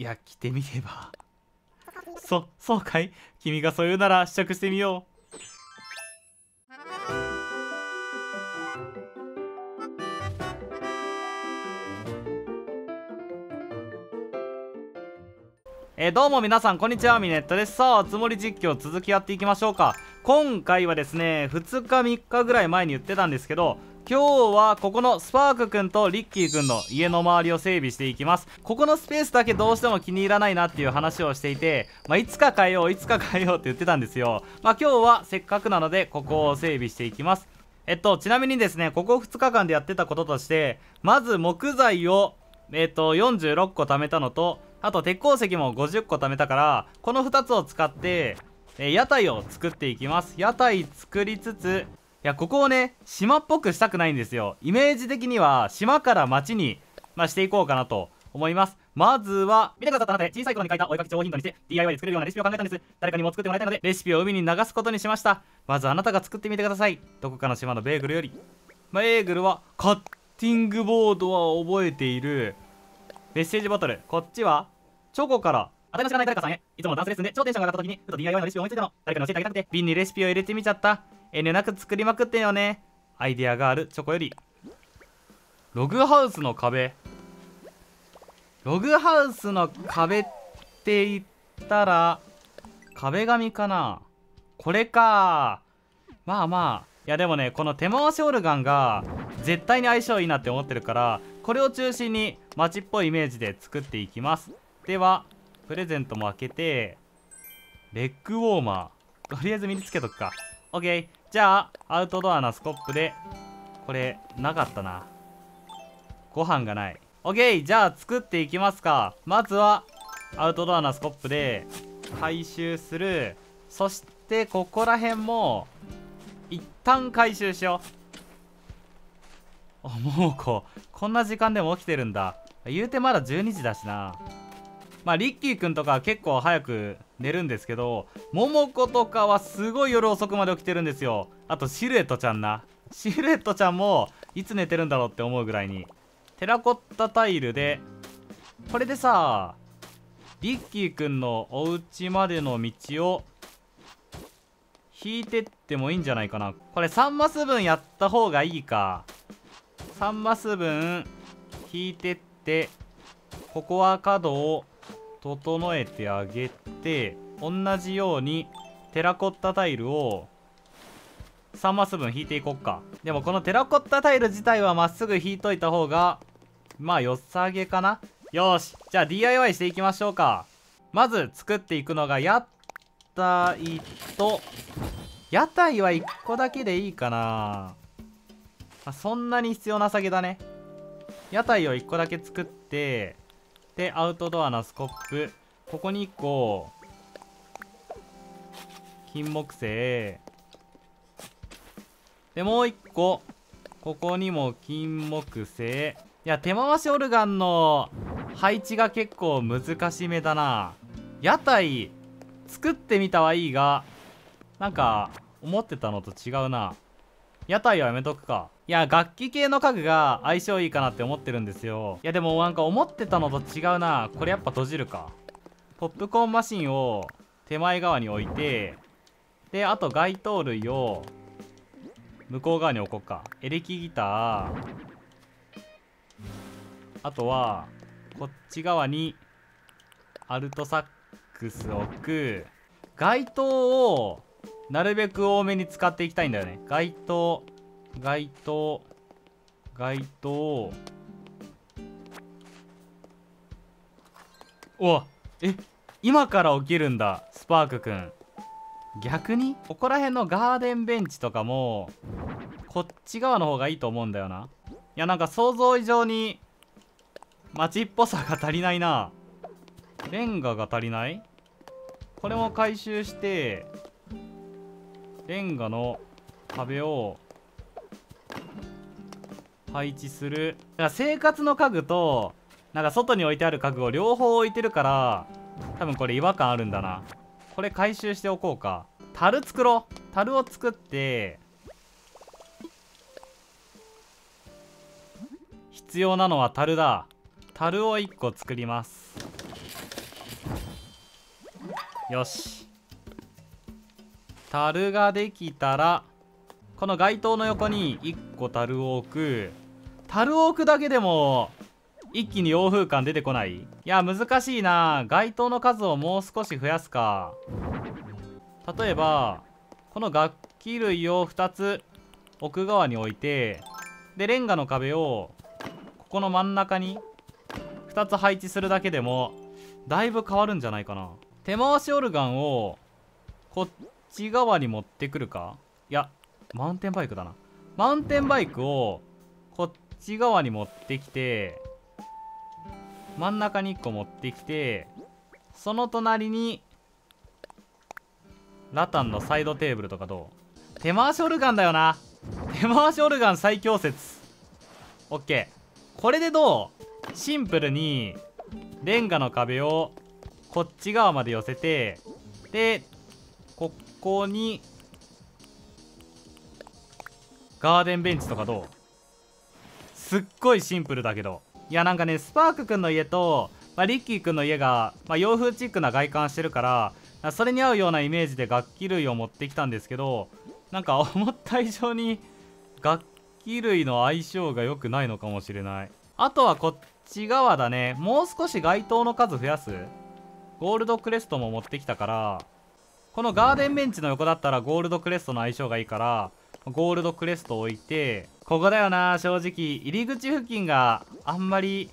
いや、着てみれば。そうかい？君がそう言うなら試着してみよう。どうも皆さんこんにちは、ミネットです。さあ、つもり実況続きやっていきましょうか。今回はですね、2日3日ぐらい前に言ってたんですけど、今日はここのスパークくんとリッキーくんの家の周りを整備していきます。ここのスペースだけどうしても気に入らないなっていう話をしていて、いつか変えよういつか変えようって言ってたんですよ。今日はせっかくなのでここを整備していきます。ちなみにですね、ここ2日間でやってたこととして、まず木材を46個貯めたのと、あと鉄鉱石も50個貯めたから、この2つを使って屋台を作っていきます。屋台作りつつ、いや、ここをね、島っぽくしたくないんですよ。イメージ的には島から町に、していこうかなと思います。まずは見てくださった中で小さい頃に書いたお絵かき帳をヒントにして DIY で作れるようなレシピを考えたんです。誰かにも作ってもらいたいのでレシピを海に流すことにしました。まずあなたが作ってみてください。どこかの島のベーグルより、ベーグルはカッティングボードは覚えている。メッセージボトル、こっちはチョコから、当たりの知らない誰かさんへ。いつもダンスレッスンで超テンションが上がった時にふと DIY のレシピを思いついたの。誰かに教えてあげたくて瓶にレシピを入れてみちゃった。遠慮なく作りまくってんよね。アイディアがあるチョコより、ログハウスの壁。ログハウスの壁って言ったら壁紙かな。これか。いやでもね、この手回しオルガンが絶対に相性いいなって思ってるから、これを中心に街っぽいイメージで作っていきます。ではプレゼントも開けて、レッグウォーマーとりあえず身につけとくか。オッケー。じゃあアウトドアなスコップで、これなかったな、ご飯がない。オッケー。じゃあ作っていきますか。まずはアウトドアなスコップで回収する。そしてここら辺も一旦回収しよう。もうこんな時間でも起きてるんだ。言うてまだ12時だしな。リッキーくんとか結構早く寝るんですけど、モモコとかはすごい夜遅くまで起きてるんですよ。あとシルエットちゃんな。シルエットちゃんもいつ寝てるんだろうって思うぐらいに。テラコッタタイルで、これでさ、リッキーくんのお家までの道を引いてってもいいんじゃないかな。これ3マス分やった方がいいか。3マス分引いてって、ここは角を整えてあげて、同じようにテラコッタタイルを3マス分引いていこっか。でもこのテラコッタタイル自体はまっすぐ引いといた方が良さげかな。よし、じゃあ DIY していきましょうか。まず作っていくのが屋台と、屋台は1個だけでいいかな、そんなに必要なさげだね。屋台を1個だけ作って、でアウトドアなスコップ、ここに1個金木犀で、もう1個ここにも金木犀。いや、手回しオルガンの配置が結構難しめだな。屋台作ってみたはいいが、なんか思ってたのと違うな。屋台はやめとくか。いや、楽器系の家具が相性いいかなって思ってるんですよ。いやでもなんか思ってたのと違うな。これやっぱ閉じるか。ポップコーンマシンを手前側に置いて、であと街灯類を向こう側に置こうか。エレキギター、あとはこっち側にアルトサックス置く。街灯をなるべく多めに使っていきたいんだよね。街灯、街灯、街灯。うわ、今から起きるんだ、スパークくん。逆にここら辺のガーデンベンチとかもこっち側の方がいいと思うんだよな。いや、なんか想像以上に街っぽさが足りないな。レンガが足りない。これも回収して、レンガの壁を配置する。生活の家具となんか外に置いてある家具を両方置いてるから、多分これ違和感あるんだな。これ回収しておこうか。樽作ろう。樽を作って、必要なのは樽だ。樽を1個作ります。よし、樽ができたらこの街灯の横に1個樽を置く。樽を置くだけでも一気に洋風感出てこない。いや難しいな。街灯の数をもう少し増やすか。例えばこの楽器類を2つ奥側に置いて、でレンガの壁をここの真ん中に2つ配置するだけでもだいぶ変わるんじゃないかな。手回しオルガンをこっち側に持ってくるか。いやマウンテンバイクだな。マウンテンバイクをこっち側に持ってきて、真ん中に1個持ってきて、その隣にラタンのサイドテーブルとかどう？手回しオルガンだよな。手回しオルガン最強説。 OK、 これでどう？シンプルにレンガの壁をこっち側まで寄せて、でここにガーデンベンチとかどう？すっごいシンプルだけど、いやなんかね、スパークくんの家と、リッキーくんの家が、洋風チックな外観してるから、それに合うようなイメージで楽器類を持ってきたんですけど、なんか思った以上に楽器類の相性が良くないのかもしれない。あとはこっち側だね。もう少し街灯の数増やす。ゴールドクレストも持ってきたから、このガーデンベンチの横だったらゴールドクレストの相性がいいから、ゴールドクレストを置いて、ここだよな。正直入り口付近があんまり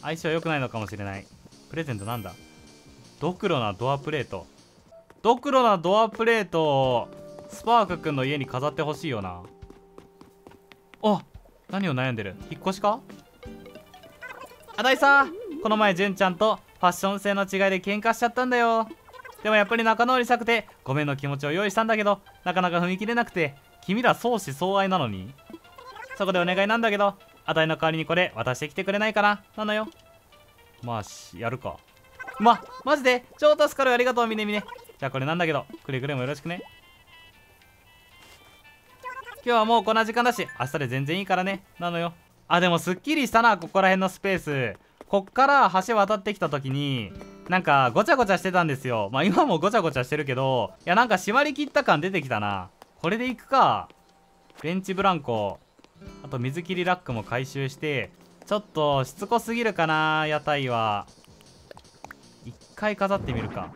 相性良くないのかもしれない。プレゼントなんだ？ドクロなドアプレート。ドクロなドアプレートをスパークくんの家に飾ってほしいよな。あ、何を悩んでる？引っ越しか？あだいさん、この前純ちゃんとファッション性の違いで喧嘩しちゃったんだよ。でもやっぱり仲直りしたくてごめんの気持ちを用意したんだけど、なかなか踏み切れなくて。君ら相思相愛なのに。そこでお願いなんだけど、あたいの代わりにこれ渡してきてくれないかな。なのよ。まあやるか。マジで超助かる。ありがとう。みねみね。じゃあこれなんだけど、くれぐれもよろしくね。今日はもうこんな時間だし、明日で全然いいからね。なのよ。あ、でもすっきりしたな。ここら辺のスペース。こっから橋渡ってきた時になんかごちゃごちゃしてたんですよ。今もごちゃごちゃしてるけど、いやなんか締まりきった感出てきたな。これでいくか。ベンチブランコ、あと水切りラックも回収して。ちょっとしつこすぎるかな、屋台は。一回飾ってみるか。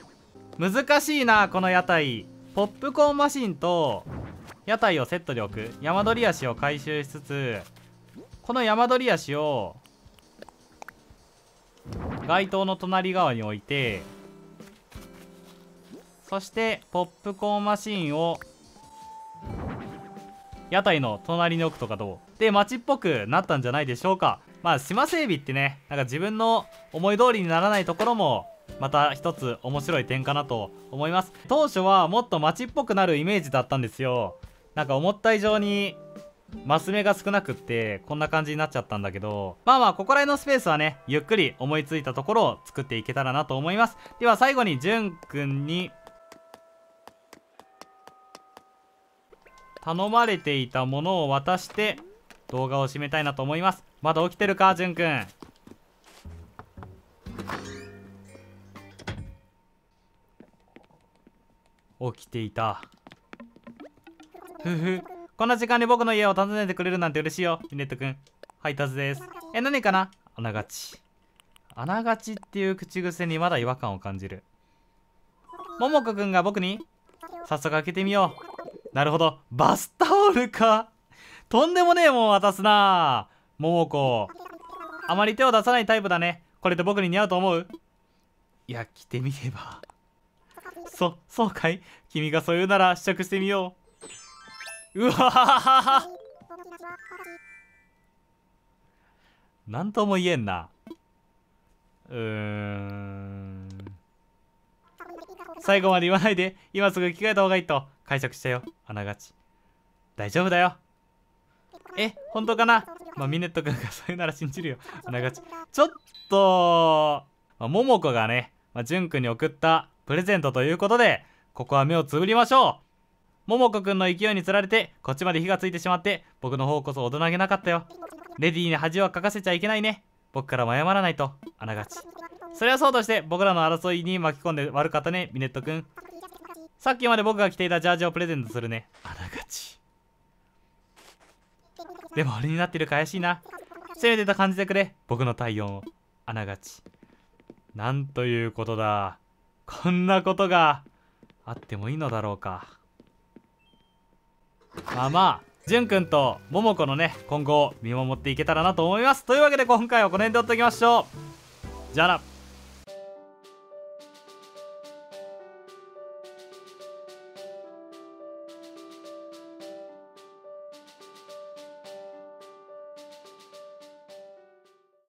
難しいなこの屋台。ポップコーンマシンと屋台をセットで置く。山鳥足を回収しつつ、この山鳥足を街灯の隣側に置いて、そしてポップコーンマシンを屋台の隣に置くとかどう？で街っぽくなったんじゃないでしょうか。島整備ってね、なんか自分の思い通りにならないところもまた一つ面白い点かなと思います。当初はもっと街っぽくなるイメージだったんですよ。なんか思った以上にマス目が少なくってこんな感じになっちゃったんだけど、ここら辺のスペースはね、ゆっくり思いついたところを作っていけたらなと思います。では最後にじゅんくんに頼まれていたものを渡して動画を締めたいなと思います。まだ起きてるか、じゅんくん。起きていた。ふふ、こんな時間に僕の家を訪ねてくれるなんて嬉しいよ、ミネットくん。配達です。何かな？あながち。あながちっていう口癖にまだ違和感を感じる。ももこくんが僕に？早速開けてみよう。なるほど、バスタオルか。とんでもねえもん渡すな。桃子、あまり手を出さないタイプだね。これで僕に似合うと思う？いや、着てみれば。そうかい？君がそう言うなら試着してみよう。うわははは。なんとも言えんな。最後まで言わないで、今すぐ着替えた方がいいと解釈したよ。あながち大丈夫だよ。え、本当かな？ミネット君がそういうなら信じるよ。あながちちょっと、ももこがね、じゅんくんに送ったプレゼントということで、ここは目をつぶりましょう。ももこくんの勢いにつられてこっちまで火がついてしまって、僕の方こそ大人げなかったよ。レディーに恥をかかせちゃいけないね。僕からも謝らないと。あながちそれはそうとして僕らの争いに巻き込んで悪かったねミネット君。さっきまで僕が着ていたジャージをプレゼントするね。あらがち。でもあれになってるか怪しいな。せめてと感じてくれ僕の体温を。あながち。なんということだ。こんなことがあってもいいのだろうか。まあまあ純くんと桃子のね今後を見守っていけたらなと思います。というわけで今回はこの辺で終わっておきましょう。じゃあな。